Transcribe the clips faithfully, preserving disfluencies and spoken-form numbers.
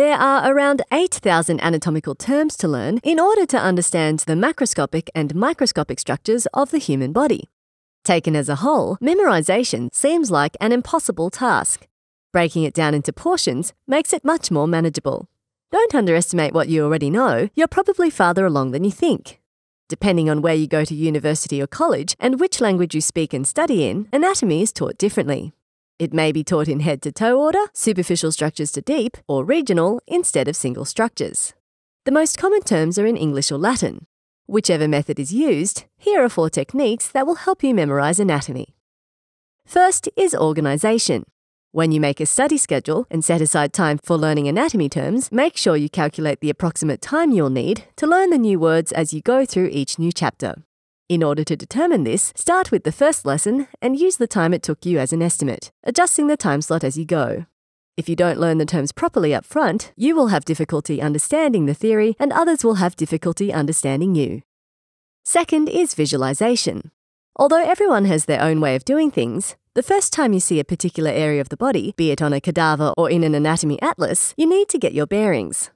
There are around eight thousand anatomical terms to learn in order to understand the macroscopic and microscopic structures of the human body. Taken as a whole, memorization seems like an impossible task. Breaking it down into portions makes it much more manageable. Don't underestimate what you already know, you're probably farther along than you think. Depending on where you go to university or college and which language you speak and study in, anatomy is taught differently. It may be taught in head-to-toe order, superficial structures to deep, or regional instead of single structures. The most common terms are in English or Latin. Whichever method is used, here are four techniques that will help you memorize anatomy. First is organization. When you make a study schedule and set aside time for learning anatomy terms, make sure you calculate the approximate time you'll need to learn the new words as you go through each new chapter. In order to determine this, start with the first lesson and use the time it took you as an estimate, adjusting the time slot as you go. If you don't learn the terms properly up front, you will have difficulty understanding the theory and others will have difficulty understanding you. Second is visualization. Although everyone has their own way of doing things, the first time you see a particular area of the body, be it on a cadaver or in an anatomy atlas, you need to get your bearings.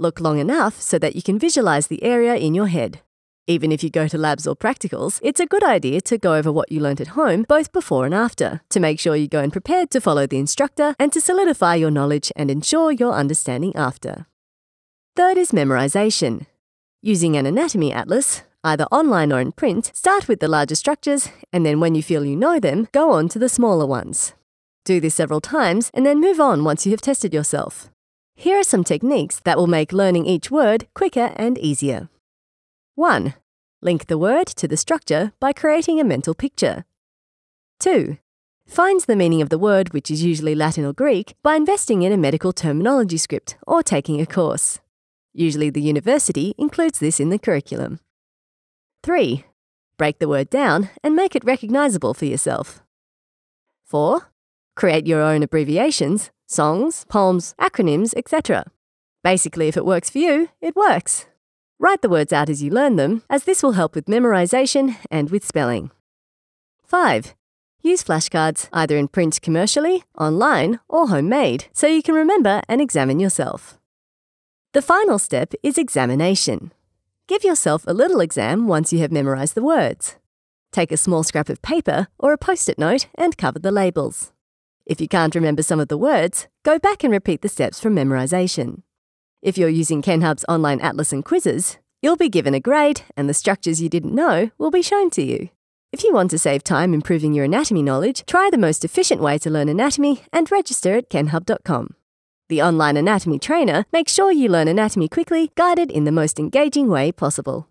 Look long enough so that you can visualize the area in your head. Even if you go to labs or practicals, it's a good idea to go over what you learnt at home both before and after, to make sure you go in prepared to follow the instructor and to solidify your knowledge and ensure your understanding after. Third is memorization. Using an anatomy atlas, either online or in print, start with the larger structures and then when you feel you know them, go on to the smaller ones. Do this several times and then move on once you have tested yourself. Here are some techniques that will make learning each word quicker and easier. one. Link the word to the structure by creating a mental picture. two. Find the meaning of the word, which is usually Latin or Greek, by investing in a medical terminology script or taking a course. Usually the university includes this in the curriculum. three. Break the word down and make it recognisable for yourself. four. Create your own abbreviations, songs, poems, acronyms, et cetera. Basically, if it works for you, it works. Write the words out as you learn them, as this will help with memorisation and with spelling. five. Use flashcards, either in print commercially, online or homemade, so you can remember and examine yourself. The final step is examination. Give yourself a little exam once you have memorised the words. Take a small scrap of paper or a post-it note and cover the labels. If you can't remember some of the words, go back and repeat the steps from memorisation. If you're using KenHub's online atlas and quizzes, you'll be given a grade and the structures you didn't know will be shown to you. If you want to save time improving your anatomy knowledge, try the most efficient way to learn anatomy and register at ken hub dot com. The online anatomy trainer makes sure you learn anatomy quickly, guided in the most engaging way possible.